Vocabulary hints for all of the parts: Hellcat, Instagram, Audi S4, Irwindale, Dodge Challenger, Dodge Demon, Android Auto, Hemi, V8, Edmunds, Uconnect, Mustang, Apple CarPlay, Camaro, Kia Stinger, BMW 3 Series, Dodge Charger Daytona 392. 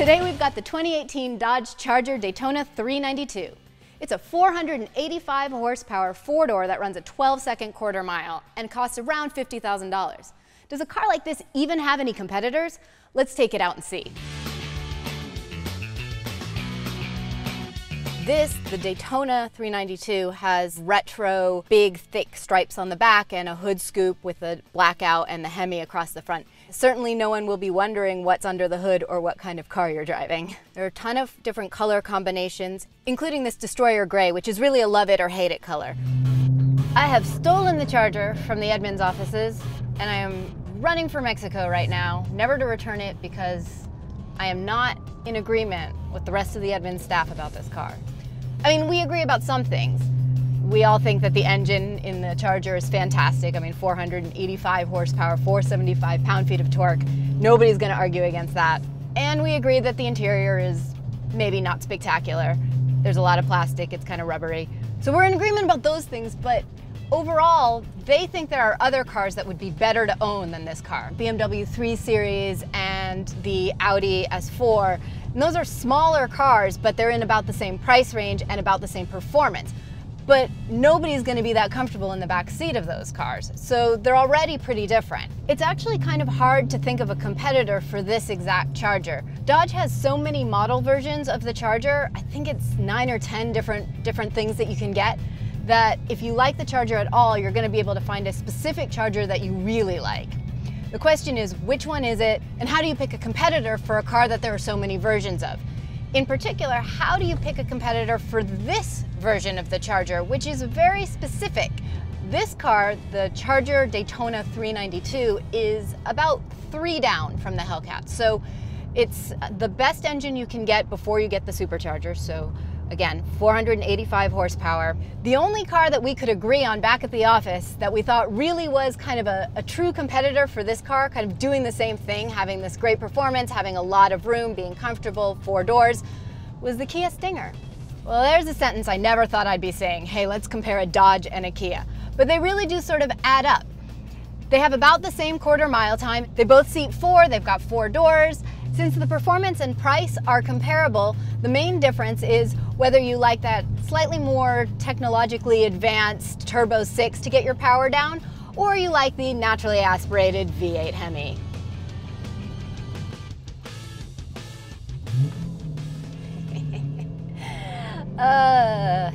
Today we've got the 2018 Dodge Charger Daytona 392. It's a 485 horsepower four-door that runs a 12-second quarter mile and costs around $50,000. Does a car like this even have any competitors? Let's take it out and see. This, the Daytona 392, has retro big thick stripes on the back and a hood scoop with a blackout and the Hemi across the front. Certainly no one will be wondering what's under the hood or what kind of car you're driving. There are a ton of different color combinations, including this Destroyer Grey, which is really a love it or hate it color. I have stolen the Charger from the Edmunds offices and I am running for Mexico right now, never to return it because I am not in agreement with the rest of the Edmunds staff about this car. I mean, we agree about some things. We all think that the engine in the Charger is fantastic. I mean, 485 horsepower, 475 pound-feet of torque. Nobody's gonna argue against that. And we agree that the interior is maybe not spectacular. There's a lot of plastic, it's kind of rubbery. So we're in agreement about those things, but overall, they think there are other cars that would be better to own than this car. BMW 3 Series and the Audi S4. And those are smaller cars, but they're in about the same price range and about the same performance. But nobody's going to be that comfortable in the back seat of those cars, so they're already pretty different. It's actually kind of hard to think of a competitor for this exact Charger. Dodge has so many model versions of the Charger, I think it's 9 or 10 different things that you can get, that if you like the Charger at all, you're going to be able to find a specific Charger that you really like. The question is, which one is it, and how do you pick a competitor for a car that there are so many versions of? In particular, how do you pick a competitor for this version of the Charger, which is very specific? This car, the Charger Daytona 392, is about 3 down from the Hellcat. So it's the best engine you can get before you get the supercharger. So again, 485 horsepower. The only car that we could agree on back at the office that we thought really was kind of a true competitor for this car, kind of doing the same thing, having this great performance, having a lot of room, being comfortable, 4 doors, was the Kia Stinger. Well, there's a sentence I never thought I'd be saying, hey, let's compare a Dodge and a Kia. But they really do sort of add up. They have about the same quarter mile time. They both seat 4, they've got 4 doors. Since the performance and price are comparable, the main difference is whether you like that slightly more technologically advanced Turbo 6 to get your power down, or you like the naturally aspirated V8 Hemi.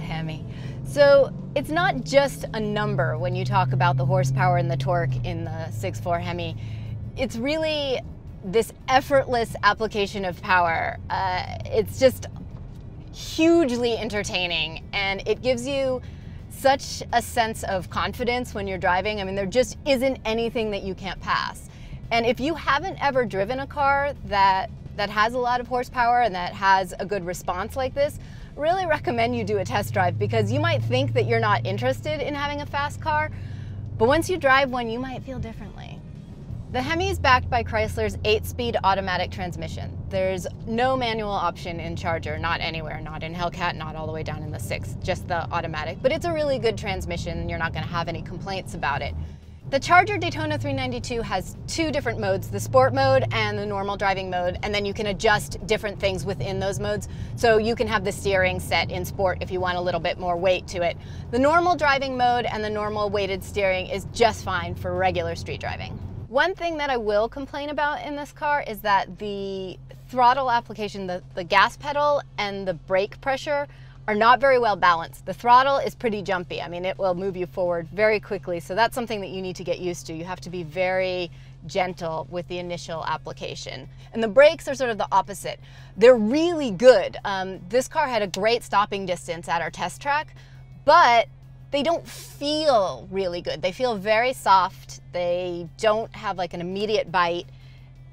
Hemi. So it's not just a number when you talk about the horsepower and the torque in the 6.4 Hemi. It's really this effortless application of power. It's just hugely entertaining, and it gives you such a sense of confidence when you're driving. I mean, there just isn't anything that you can't pass. And if you haven't ever driven a car that has a lot of horsepower and that has a good response like this, I really recommend you do a test drive, because you might think that you're not interested in having a fast car, but once you drive one, you might feel differently. The Hemi is backed by Chrysler's 8-speed automatic transmission. There's no manual option in Charger, not anywhere, not in Hellcat, not all the way down in the 6, just the automatic. But it's a really good transmission, and you're not going to have any complaints about it. The Charger Daytona 392 has 2 different modes, the sport mode and the normal driving mode, and then you can adjust different things within those modes. So you can have the steering set in sport if you want a little bit more weight to it. The normal driving mode and the normal weighted steering is just fine for regular street driving. One thing that I will complain about in this car is that the throttle application, the gas pedal and the brake pressure are not very well balanced. The throttle is pretty jumpy. I mean, it will move you forward very quickly, so that's something that you need to get used to. You have to be very gentle with the initial application. And the brakes are sort of the opposite. They're really good. This car had a great stopping distance at our test track, but they don't feel really good. They feel very soft. They don't have like an immediate bite,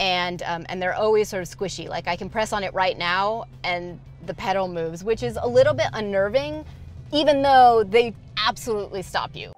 and they're always sort of squishy. Like, I can press on it right now and the pedal moves, which is a little bit unnerving, even though they absolutely stop you.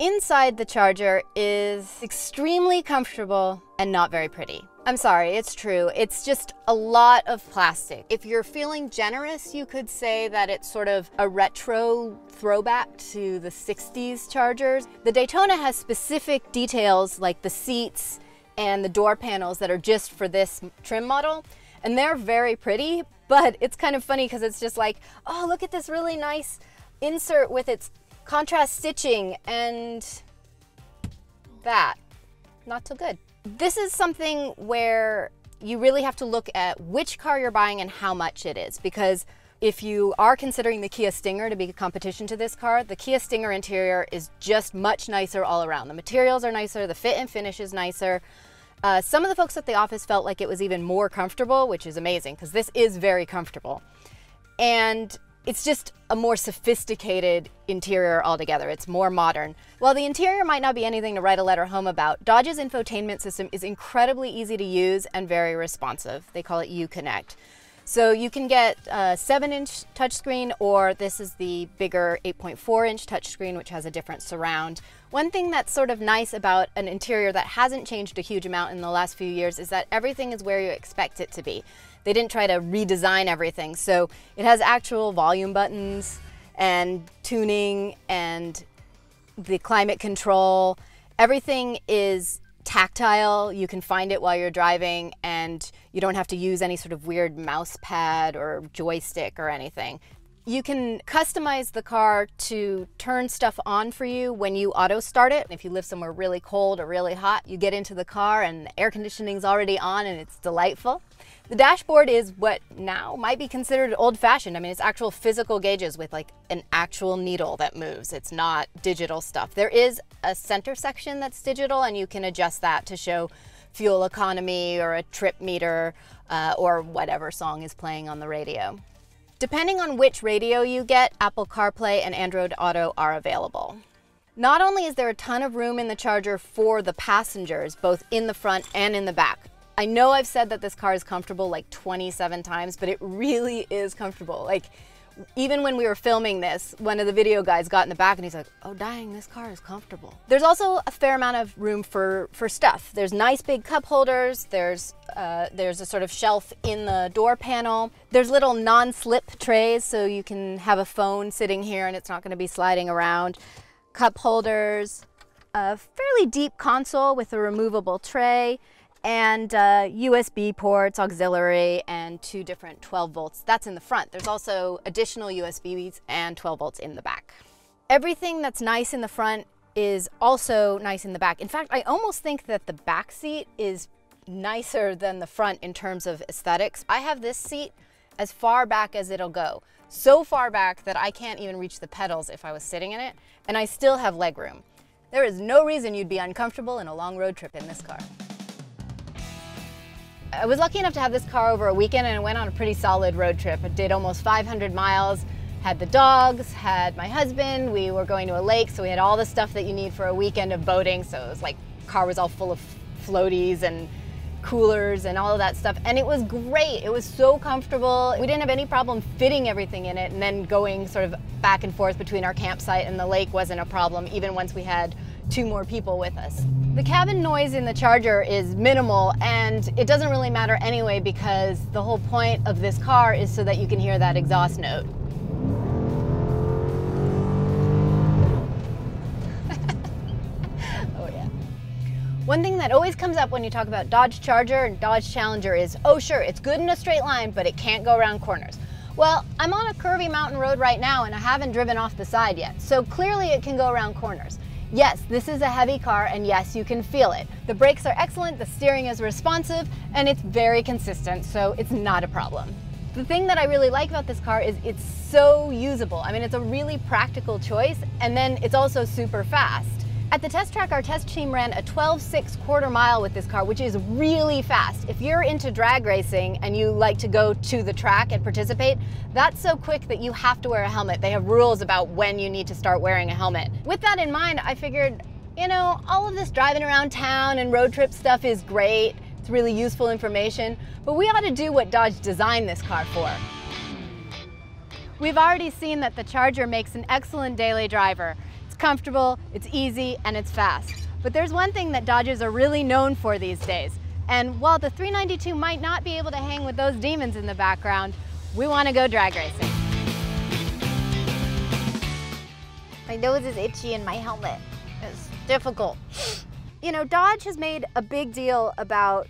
Inside the Charger is extremely comfortable and not very pretty. I'm sorry, it's true. It's just a lot of plastic. If you're feeling generous, you could say that it's sort of a retro throwback to the 60s Chargers. The Daytona has specific details like the seats and the door panels that are just for this trim model. and they're very pretty, but it's kind of funny because it's just like, oh, look at this really nice insert with its contrast stitching, and that, not so good. This is something where you really have to look at which car you're buying and how much it is, because if you are considering the Kia Stinger to be a competition to this car, the Kia Stinger interior is just much nicer all around. The materials are nicer, the fit and finish is nicer. Some of the folks at the office felt like it was even more comfortable, which is amazing because this is very comfortable. And it's just a more sophisticated interior altogether. It's more modern. While the interior might not be anything to write a letter home about, Dodge's infotainment system is incredibly easy to use and very responsive. They call it Uconnect. So you can get a 7-inch touchscreen, or this is the bigger 8.4-inch touchscreen, which has a different surround. One thing that's sort of nice about an interior that hasn't changed a huge amount in the last few years is that everything is where you expect it to be. They didn't try to redesign everything, so it has actual volume buttons and tuning and the climate control. Everything is tactile, you can find it while you're driving, and you don't have to use any sort of weird mouse pad or joystick or anything. You can customize the car to turn stuff on for you when you auto start it. If you live somewhere really cold or really hot, you get into the car and the air conditioning's already on and it's delightful. The dashboard is what now might be considered old-fashioned. I mean, it's actual physical gauges with like an actual needle that moves. It's not digital stuff. There is a center section that's digital, and you can adjust that to show fuel economy or a trip meter or whatever song is playing on the radio. Depending on which radio you get, Apple CarPlay and Android Auto are available. Not only is there a ton of room in the Charger for the passengers, both in the front and in the back. I know I've said that this car is comfortable like 27 times, but it really is comfortable. Like, even when we were filming this, one of the video guys got in the back and he's like, oh, dang, this car is comfortable. There's also a fair amount of room for stuff. There's nice big cup holders. There's a sort of shelf in the door panel. There's little non-slip trays, so you can have a phone sitting here and it's not going to be sliding around. Cup holders, a fairly deep console with a removable tray, and USB ports, auxiliary, and two different 12 volts. That's in the front. There's also additional USBs and 12 volts in the back. Everything that's nice in the front is also nice in the back. In fact, I almost think that the back seat is nicer than the front in terms of aesthetics. I have this seat as far back as it'll go. So far back that I can't even reach the pedals if I was sitting in it, and I still have legroom. There is no reason you'd be uncomfortable in a long road trip in this car. I was lucky enough to have this car over a weekend, and I went on a pretty solid road trip. I did almost 500 miles, had the dogs, had my husband, we were going to a lake, so we had all the stuff that you need for a weekend of boating. So it was like, car was all full of floaties and coolers and all of that stuff. And it was great, it was so comfortable. We didn't have any problem fitting everything in it, and then going sort of back and forth between our campsite and the lake wasn't a problem, even once we had two more people with us. The cabin noise in the Charger is minimal, and it doesn't really matter anyway, because the whole point of this car is so that you can hear that exhaust note. Oh yeah. One thing that always comes up when you talk about Dodge Charger and Dodge Challenger is, oh sure, it's good in a straight line, but it can't go around corners. Well, I'm on a curvy mountain road right now, and I haven't driven off the side yet, so clearly it can go around corners. Yes, this is a heavy car, and yes, you can feel it. The brakes are excellent, the steering is responsive, and it's very consistent, so it's not a problem. The thing that I really like about this car is it's so usable. I mean, it's a really practical choice, and then it's also super fast. At the test track, our test team ran a 12.6 quarter mile with this car, which is really fast. If you're into drag racing and you like to go to the track and participate, that's so quick that you have to wear a helmet. They have rules about when you need to start wearing a helmet. With that in mind, I figured, you know, all of this driving around town and road trip stuff is great. It's really useful information, but we ought to do what Dodge designed this car for. We've already seen that the Charger makes an excellent daily driver. It's comfortable, it's easy, and it's fast. But there's one thing that Dodges are really known for these days. And while the 392 might not be able to hang with those demons in the background, we want to go drag racing. My nose is itchy and my helmet is difficult. You know, Dodge has made a big deal about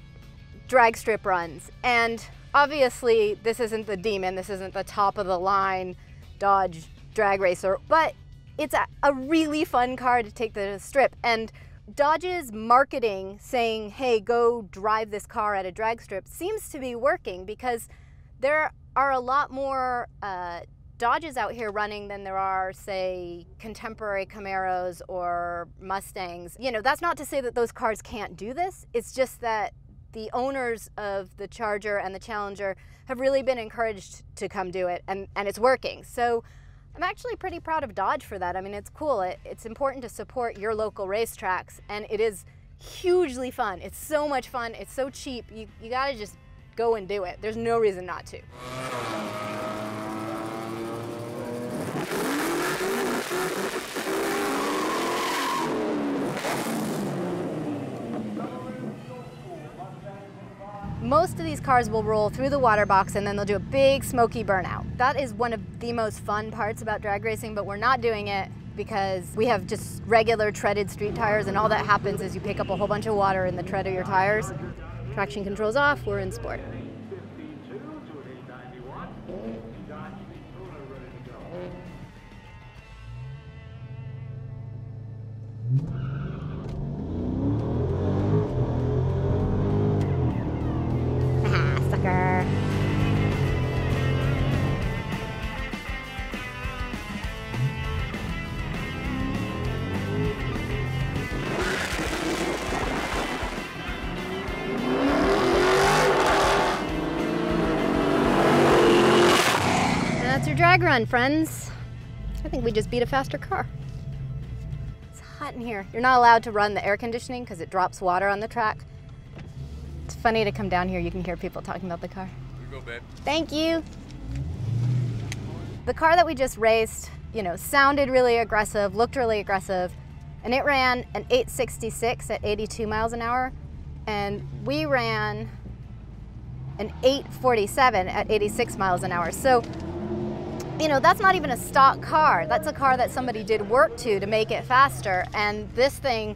drag strip runs, and Obviously, this isn't the Demon, this isn't the top of the line Dodge drag racer, but it's a really fun car to take the strip. And Dodge's marketing saying, hey, go drive this car at a drag strip seems to be working, because there are a lot more Dodges out here running than there are, say, contemporary Camaros or Mustangs. You know, that's not to say that those cars can't do this. It's just that the owners of the Charger and the Challenger have really been encouraged to come do it, and it's working. So I'm actually pretty proud of Dodge for that. I mean, it's cool. It's important to support your local racetracks, and it is hugely fun. It's so much fun. It's so cheap. You gotta just go and do it. There's no reason not to. Most of these cars will roll through the water box and then they'll do a big smoky burnout. That is one of the most fun parts about drag racing, but we're not doing it because we have just regular treaded street tires, and all that happens is you pick up a whole bunch of water in the tread of your tires. Traction control's off, we're in sport. Drag run, friends. I think we just beat a faster car. It's hot in here. You're not allowed to run the air conditioning because it drops water on the track. It's funny to come down here. You can hear people talking about the car. Here you go, babe. Thank you. The car that we just raced, you know, sounded really aggressive, looked really aggressive, and it ran an 866 at 82 miles an hour, and we ran an 847 at 86 miles an hour. So, you know, that's not even a stock car. That's a car that somebody did work to make it faster. And this thing,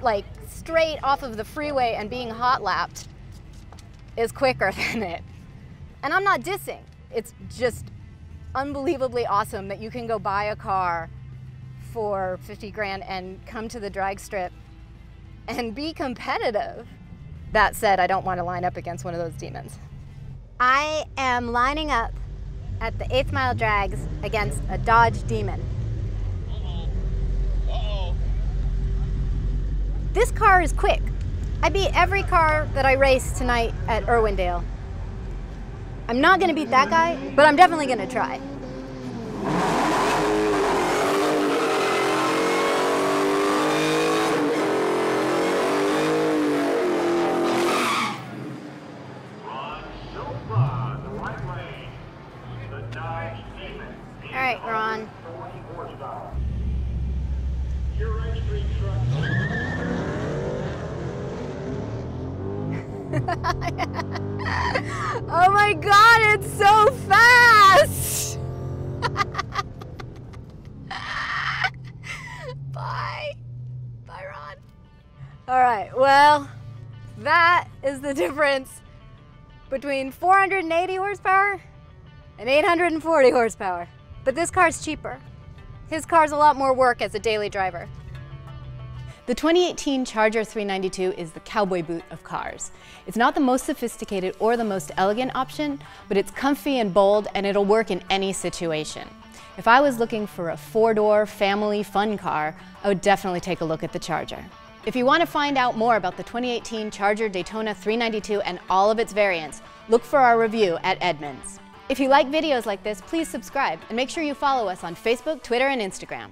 like straight off of the freeway and being hot lapped, is quicker than it. And I'm not dissing. It's just unbelievably awesome that you can go buy a car for 50 grand and come to the drag strip and be competitive. That said, I don't want to line up against one of those Demons. I am lining up at the 8th mile drags against a Dodge Demon. Uh-oh. This car is quick. I beat every car that I raced tonight at Irwindale. I'm not gonna beat that guy, but I'm definitely gonna try. Oh my God, it's so fast! Bye. Bye, Ron. All right, well, that is the difference between 480 horsepower and 840 horsepower. But this car's cheaper. His car's a lot more work as a daily driver. The 2018 Charger 392 is the cowboy boot of cars. It's not the most sophisticated or the most elegant option, but it's comfy and bold, and it'll work in any situation. If I was looking for a four-door, family, fun car, I would definitely take a look at the Charger. If you want to find out more about the 2018 Charger Daytona 392 and all of its variants, look for our review at Edmunds. If you like videos like this, please subscribe, and make sure you follow us on Facebook, Twitter, and Instagram.